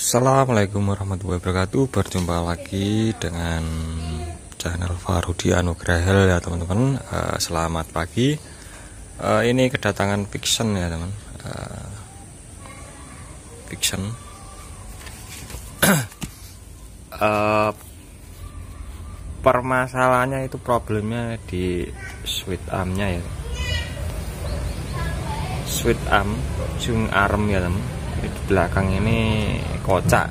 Assalamualaikum warahmatullahi wabarakatuh. Berjumpa lagi dengan channel Fahrudi Anugrahel ya teman-teman. Selamat pagi. Ini kedatangan Vixion ya teman. Vixion permasalahannya itu problemnya di switch armnya ya. Switch arm, jung arm ya teman. Di belakang ini kocak,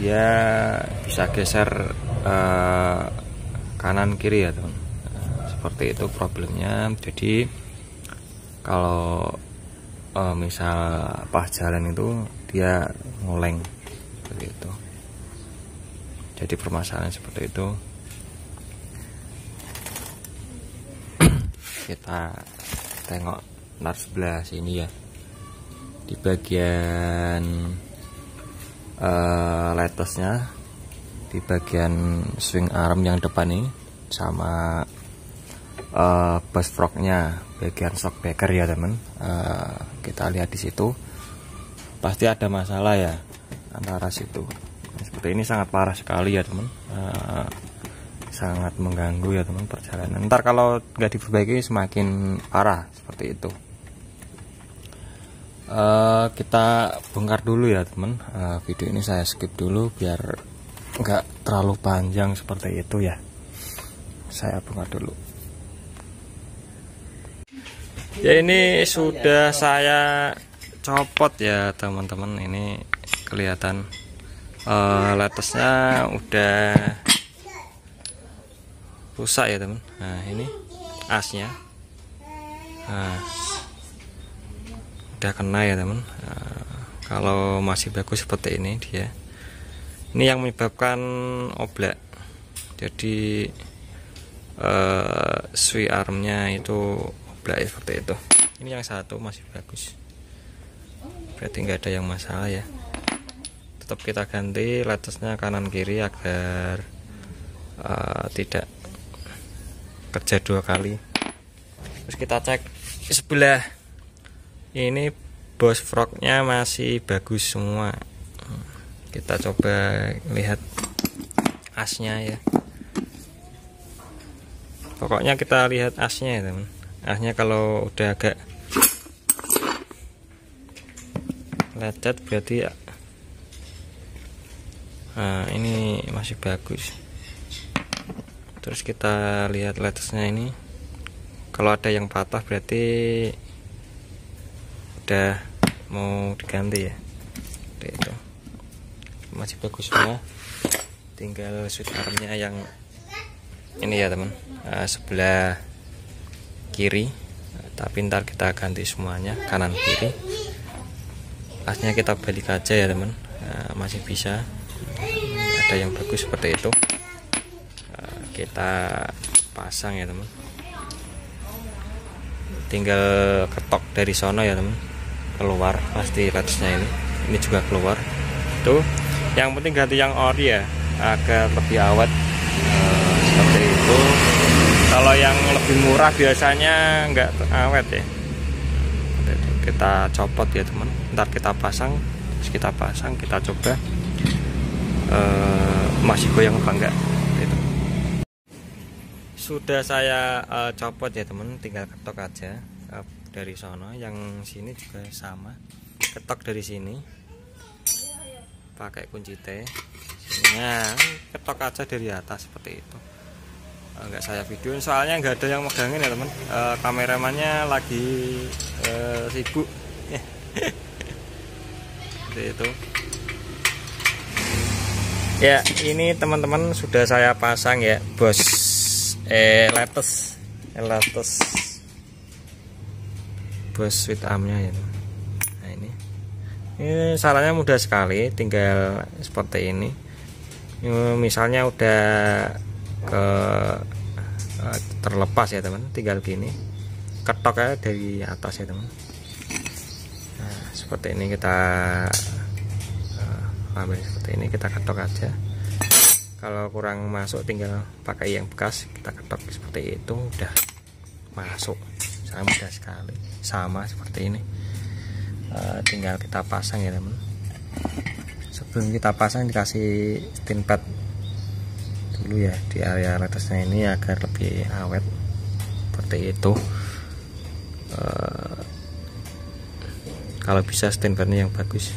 dia bisa geser kanan kiri ya teman. Seperti itu problemnya. Jadi kalau misal pas jalan itu dia ngoleng seperti itu. Jadi permasalahan seperti itu. Kita tengok nar sebelah sini ya, di bagian lighthouse-nya, di bagian swing arm yang depan ini, sama bass frog-nya, bagian shock breaker ya teman. Kita lihat di situ, pasti ada masalah ya antara situ. Seperti ini sangat parah sekali ya teman, sangat mengganggu ya teman perjalanan. Ntar kalau nggak diperbaiki semakin parah seperti itu. Kita bongkar dulu ya teman. Video ini saya skip dulu biar nggak terlalu panjang seperti itu ya. Saya bongkar dulu. Ya ini sudah saya copot ya teman-teman. Ini kelihatan latesnya udah rusak ya teman. Nah ini asnya. Nah, udah kena ya teman. Kalau masih bagus seperti ini, dia ini yang menyebabkan oblak. Jadi swing armnya itu oblak ya, seperti itu. Ini yang satu masih bagus, berarti nggak ada yang masalah ya. Tetap kita ganti latesnya kanan kiri agar tidak kerja dua kali. Terus kita cek sebelah. Ini bass frog-nya masih bagus semua. Kita coba lihat asnya ya. Pokoknya kita lihat asnya ya teman. Asnya kalau udah agak lecet berarti ya. Nah, ini masih bagus. Terus kita lihat latesnya ini. Kalau ada yang patah berarti udah mau diganti ya. Seperti itu. Masih bagus semua. Tinggal switch armnya yang ini ya teman, sebelah kiri. Tapi ntar kita ganti semuanya kanan kiri. Asnya kita balik aja ya teman. Masih bisa. Ada yang bagus seperti itu. Kita pasang ya teman. Tinggal ketok dari sono ya teman. Keluar pasti latesnya ini juga keluar tuh. Yang penting ganti yang ori ya agar lebih awet, seperti itu. Kalau yang lebih murah biasanya nggak awet ya. Kita copot ya teman, ntar kita pasang. Terus kita pasang, kita coba masih goyang apa enggak gitu. Sudah saya copot ya teman, tinggal ketok aja dari sono. Yang sini juga sama, ketok dari sini pakai kunci T. Nah, ketok aja dari atas seperti itu. Enggak saya videoin soalnya enggak ada yang megangin ya teman. Kameramannya lagi sibuk seperti itu ya. Ini teman-teman sudah saya pasang ya bos latest bass switch armnya ya teman. Nah ini caranya mudah sekali, tinggal seperti ini. Misalnya udah ke terlepas ya teman, tinggal gini ketok ya dari atas ya teman. Nah seperti ini kita ambil seperti ini, kita ketok aja. Kalau kurang masuk tinggal pakai yang bekas, kita ketok seperti itu udah masuk. Mudah sekali, sama seperti ini. Tinggal kita pasang ya teman. Sebelum kita pasang dikasih stain pad dulu ya di area letesnya ini agar lebih awet, seperti itu. Kalau bisa stain padnya yang bagus,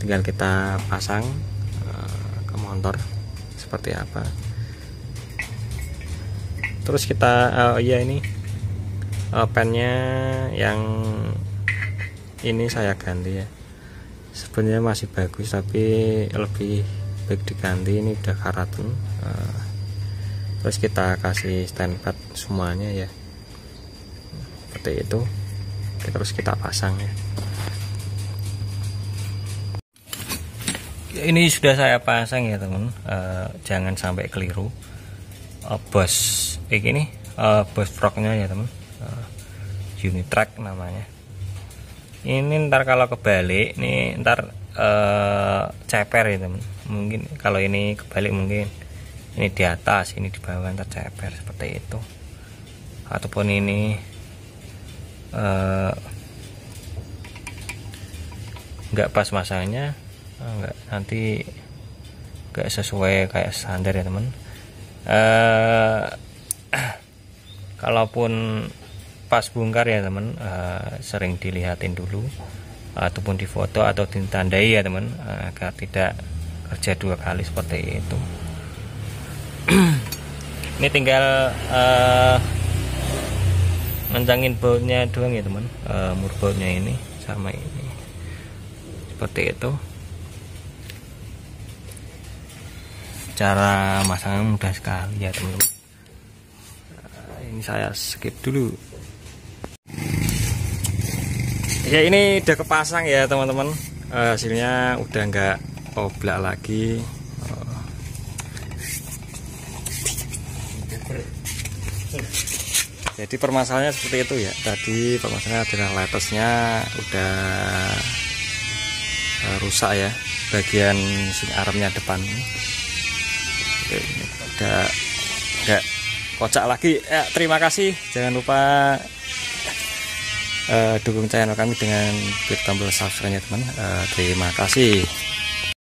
tinggal kita pasang ke motor seperti apa. Terus kita pennya yang ini saya ganti ya, sebenarnya masih bagus tapi lebih baik diganti, ini udah karatun. Terus kita kasih stand pad semuanya ya, seperti itu. Terus kita pasang ya. Ini sudah saya pasang ya teman, jangan sampai keliru. Bass frognya ya teman, Unitrek namanya. Ini ntar kalau kebalik nih ntar ceper ya teman. Mungkin kalau ini kebalik, mungkin ini di atas, ini di bawah, ntar ceper seperti itu. Ataupun ini nggak pas masangnya, nggak, nanti nggak sesuai kayak standar ya teman. Kalaupun pas bongkar ya teman, sering dilihatin dulu ataupun difoto atau ditandai ya teman, agar tidak kerja dua kali seperti itu. Ini tinggal ngencangin bautnya doang ya teman, murbautnya ini sama ini seperti itu. Cara masangnya mudah sekali ya teman-teman. Ini saya skip dulu ya. Ini udah kepasang ya teman-teman, hasilnya udah nggak oblak lagi. Jadi permasalahannya seperti itu ya, tadi permasalahannya adalah letesnya udah rusak ya, bagian sing armnya depan udah nggak kocak lagi. Terima kasih, jangan lupa dukung channel kami dengan klik tombol subscribe ya teman. Terima kasih.